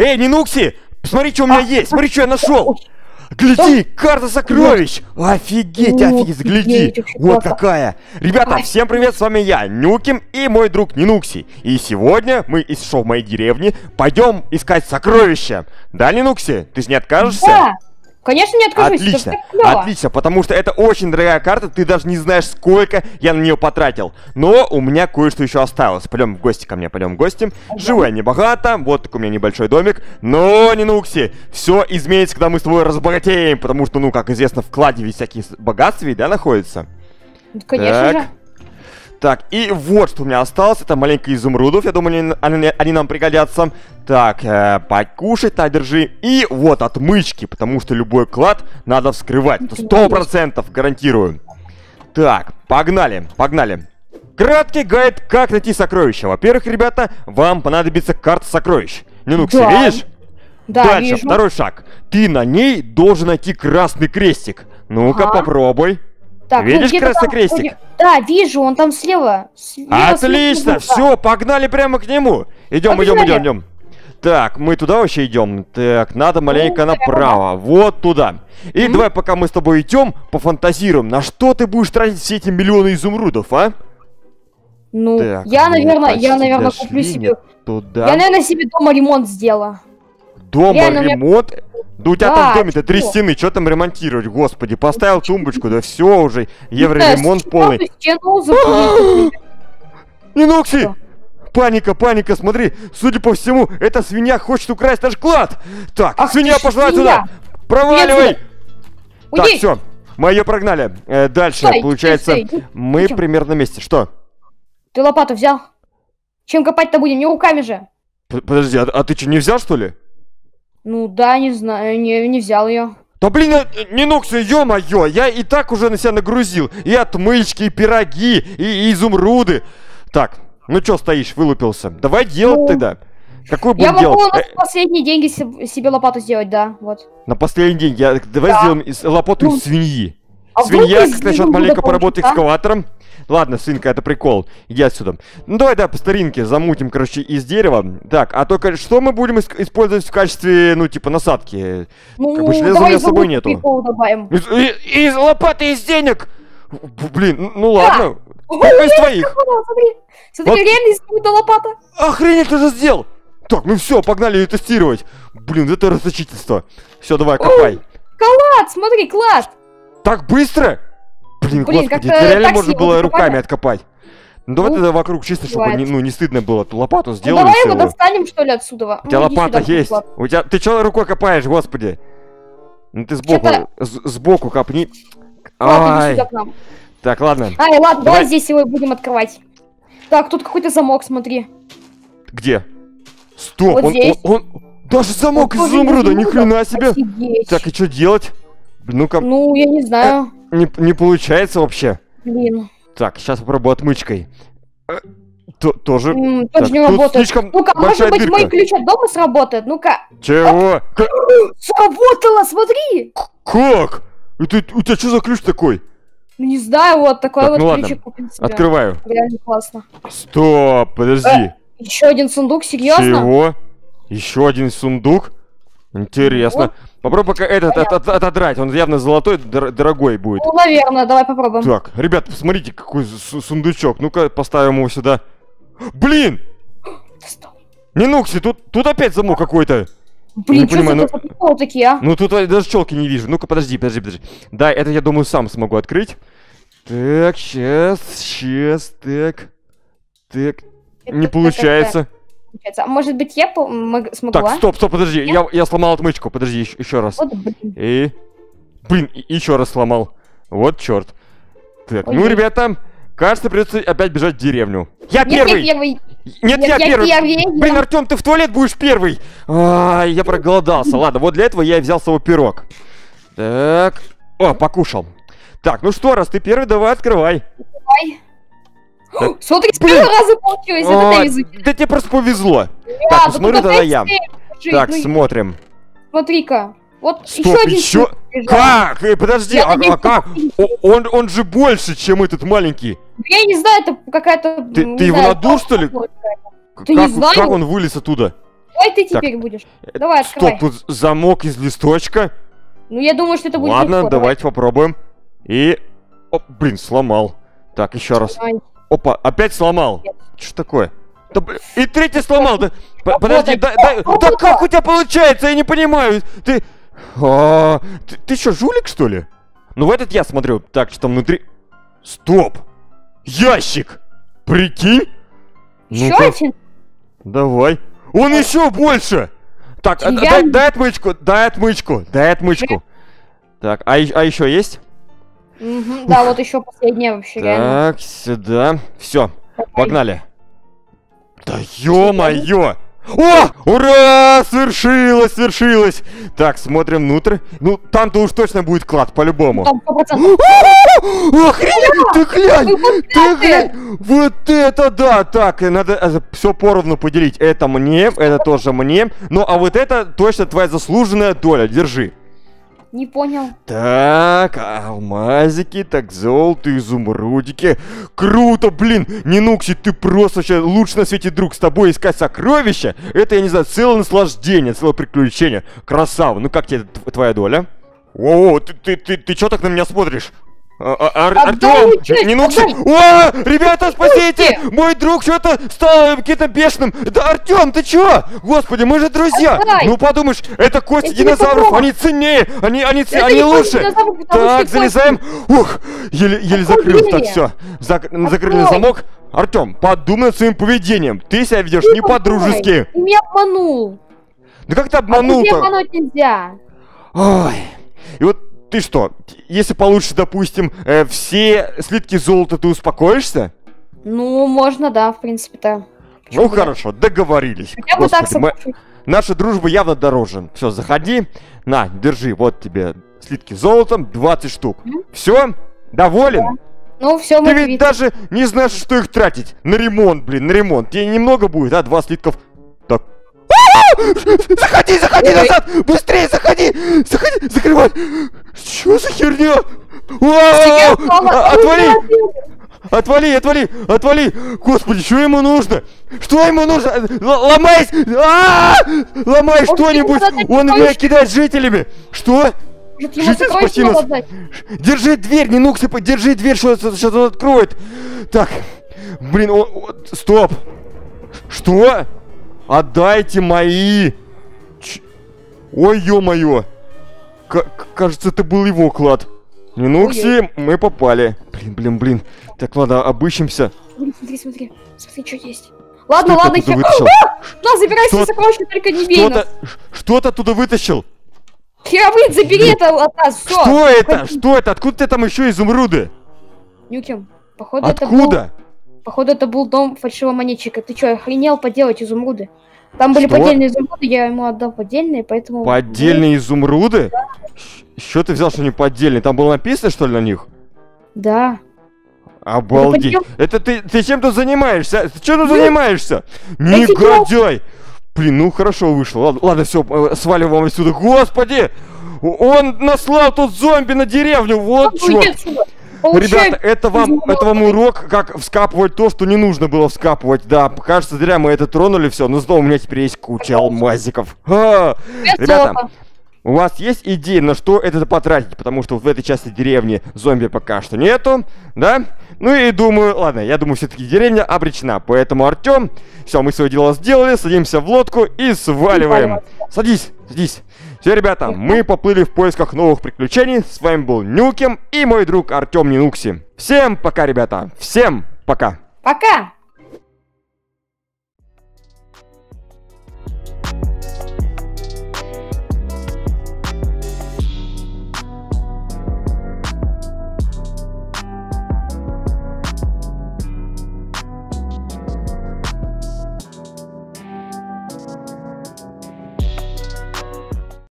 Эй, Нинукси, смотри, что у меня есть, смотри, что я нашел. Гляди, карта сокровищ. Офигеть, офигеть, гляди. Вот какая. Ребята, всем привет, с вами я, Нюкем, и мой друг Нинукси. И сегодня мы из шоу моей деревни пойдем искать сокровища. Да, Нинукси, ты же не откажешься? Да. Конечно, не откажусь. Отлично, отлично, потому что это очень дорогая карта, ты даже не знаешь, сколько я на нее потратил. Но у меня кое-что еще осталось. Пойдем в гости ко мне, пойдем в гости. Живу я небогато, вот такой у меня небольшой домик. Но, Нинукси, все изменится, когда мы с тобой разбогатеем, потому что, ну, как известно, в кладе ведь всякие богатства, да, находятся? Конечно же. Так, и вот что у меня осталось, это маленькие изумрудов, я думаю, они нам пригодятся. Так, покушать-то, держи. И вот отмычки, потому что любой клад надо вскрывать, 100% гарантирую. Так, погнали, погнали. Краткий гайд, как найти сокровища. Во-первых, ребята, вам понадобится карта сокровищ. Нинукси, видишь? Да, дальше, вижу. Второй шаг. Ты на ней должен найти красный крестик. Ну-ка, попробуй. Так, видишь красный крестик? Да, вижу, он там слева. Отлично, все, погнали прямо к нему. Идем, идем, идем, идем. Так, мы туда вообще идем. Так, надо маленько направо, вот туда. И давай, пока мы с тобой идем, пофантазируем, на что ты будешь тратить все эти миллионы изумрудов, а? Ну, так, я, наверное, куплю себе. Туда. Я, наверное, себе дома ремонт сделала. Дома ремонт? Да у тебя там в доме-то 3 стены, что там ремонтировать, господи, поставил тумбочку, да все уже, евроремонт полный. Нинукси, паника, паника, смотри, судя по всему, эта свинья хочет украсть наш клад. Так, свинья пошла отсюда, проваливай. Так, все, мы ее прогнали. Дальше, получается, мы примерно на месте, что? Ты лопату взял? Чем копать-то будем, не руками же. Подожди, а ты что, не взял, что ли? Ну да, не знаю, не взял ее. Да блин, Нинукси, ё-моё, я и так уже на себя нагрузил. И отмычки, и пироги, и изумруды. Так, ну чё стоишь, вылупился? Давай делать тогда. Какой будем делать? Я могу на последние деньги себе лопату сделать, да, вот. На последние деньги, давай сделаем лопату из свиньи. Свинья, как насчет маленько поработать экскаватором. Ладно, свинка, это прикол. Иди отсюда. Ну давай, да, по старинке замутим, короче, из дерева. Так, а только что мы будем использовать в качестве, ну, типа, насадки? Ну, как бы железа у меня с собой нету. Из лопаты, из денег! Блин, ну ладно. Какой из твоих? Смотри, реально изумрудная лопата. Охренеть, ты же сделал! Так, ну все, погнали ее тестировать. Блин, это расточительство. Все, давай, копай. Клад, смотри, клад! Так быстро? Блин, господи, реально можно было руками откопать. Ну давай тогда вокруг, чисто, чтобы не стыдно было, эту лопату сделали. Давай его достанем, что ли, отсюда. У тебя лопата есть. У тебя. Ты что рукой копаешь, господи? Ну ты сбоку копни. Ай. Так, ладно. Ай, ладно, давай здесь его будем открывать. Так, тут какой-то замок, смотри. Где? Стоп, он. Даже замок из изумруда, ни хрена себе. Так, и что делать? Ну-ка. Ну, я не знаю. Не получается вообще. Блин. Так, сейчас попробую отмычкой. Тоже. Тоже не работает. Ну-ка, может быть, мой ключ от дома сработает? Ну-ка. Чего? Сработало, смотри! Как? У тебя что за ключ такой? Не знаю, вот такой вот ключик купил себе. Открываю. Реально классно. Стоп, подожди. Еще один сундук, серьезно? Чего? Еще один сундук? Интересно. Попробуй пока этот отодрать, он явно золотой, дорогой будет. Ну, наверное, давай попробуем. Так, ребят, посмотрите, какой сундучок. Ну-ка, поставим его сюда. Блин! Нинукси, тут опять замок какой-то. Блин, что за приколы такие, а? Ну, тут даже челки не вижу. Ну-ка, подожди. Да, это, я думаю, сам смогу открыть. Так, сейчас, так. Не получается. Может быть, я смогу. Так, стоп, подожди. Я сломал отмычку. Подожди, еще раз. Вот, блин. Блин, еще раз сломал. Вот черт. Так, ну, ребята, кажется, придется опять бежать в деревню. Я первый! Нет, я первый! Блин, Артем, ты в туалет будешь первый! Я проголодался. Ладно, вот для этого я и взял с собой пирог. Так. О, покушал. Так, ну что, раз ты первый, давай открывай. Смотри, с первого раза получилось, это везучий. Да тебе просто повезло. Так, смотрю тогда я. Так, смотрим. Смотри-ка, вот еще один. Как? Подожди, а как? Он же больше, чем этот маленький. Я не знаю, это какая-то... Ты его надул, что ли? Как он вылез оттуда? Давай ты теперь будешь. Давай, открывай. Стоп, тут замок из листочка? Ну, я думаю, что это будет легко. Ладно, давайте попробуем. И... Оп, блин, сломал. Так, еще раз. Опа, опять сломал. Что такое? И третий сломал. Подожди, дай... Да как у тебя получается? Я не понимаю. Ты что, жулик, что ли? Ну, в этот я смотрю. Так, что там внутри... Стоп! Ящик! Прикинь? Еще один? Давай. Он еще больше! Так, дай отмычку, дай отмычку, дай отмычку. Так, а еще есть? Да, вот еще последняя вообще. Так, сюда. Все, погнали. Да ё-моё! О! Ура! Свершилось, свершилось! Так, смотрим внутрь. Ну, там-то уж точно будет клад, по-любому. Охренеть, ты глянь! Ты глянь! Вот это да! Так, надо все поровну поделить. Это мне, это тоже мне. Ну, а вот это точно твоя заслуженная доля. Держи. Не понял. Так, алмазики, так, золото, изумрудики. Круто, блин! Нинукси, ты просто вообще лучше на свете, друг. С тобой искать сокровища — это, я не знаю, целое наслаждение, целое приключение. Красава, ну как тебе твоя доля? О, ты чё так на меня смотришь? Артем, Нинукси! О, ребята, спасите! Мой друг что-то стал каким-то бешеным. Да, Артем, ты чё? Господи, мы же друзья. Отдай. Ну подумаешь, это кости динозавров, они ценнее, они лучше. Так, залезаем. Ух, еле закрыл. Так, все, закрыли замок. Артем, подумай над своим поведением. Ты себя ведешь не по-дружески. Ты меня обманул. Да как ты обманул-то? Обмануть нельзя. Ой, и вот. Ты что, если получишь, допустим, все слитки золота, ты успокоишься? Ну, можно, да, в принципе-то. Ну, хорошо, договорились. Хотя бы так соглашусь. Наша дружба явно дороже. Все, заходи, на, держи, вот тебе слитки золотом, 20 штук. Все, доволен? Да. Ну, все, мы... Ты ведь даже не знаешь, что их тратить. На ремонт, блин, на ремонт. Тебе немного будет, а, 2 слитков. Так. Заходи, заходи назад! Быстрее, заходи! Заходи, закрывай! Что за херня? Отвали! Отвали, отвали, отвали! Господи, что ему нужно? Что ему нужно? Ломай! Ломай что-нибудь! Он меня кидает жителями! Что? Житель, спаси нас! Держи дверь, Нинукси, держи дверь, сейчас он откроет! Так, блин, стоп! Что? Отдайте мои! Ой, ё-моё! Кажется, это был его клад. Нинукси, мы попали. Блин. Так, ладно, обыщемся. Смотри, что есть. Ладно, хер... На, забирай все сокровища, только не бей нас. Что-то оттуда вытащил. Херовый, забери это от нас, всё. Что это? Что это? Откуда ты там еще изумруды? Нюкем, походу это был... Откуда? Походу, это был дом фальшивомонетчика. Ты чё, охренел поделать изумруды? Там были поддельные изумруды, я ему отдал поддельные, поэтому... Поддельные изумруды? Да. Чё ты взял, что они поддельные? Там было написано, что ли, на них? Да. Обалдеть. Это ты чем тут занимаешься? Ты чё тут занимаешься? Негодяй! Блин, ну хорошо вышло. Ладно, все, сваливаем отсюда. Господи! Он наслал тут зомби на деревню, вот чёрт! Ребята, это вам урок, как вскапывать то, что не нужно было вскапывать. Да, кажется, зря мы это тронули, все. Но зато у меня теперь есть куча алмазиков. Ребята, у вас есть идеи, на что это потратить? Потому что в этой части деревни зомби пока что нету, да? Ну и думаю, ладно, я думаю, все-таки деревня обречена. Поэтому, Артем, все, мы свое дело сделали, садимся в лодку и сваливаем. Садись, садись. Все, ребята, мы поплыли в поисках новых приключений. С вами был Нюкем и мой друг Артем Нинукси. Всем пока, ребята. Всем пока. Пока.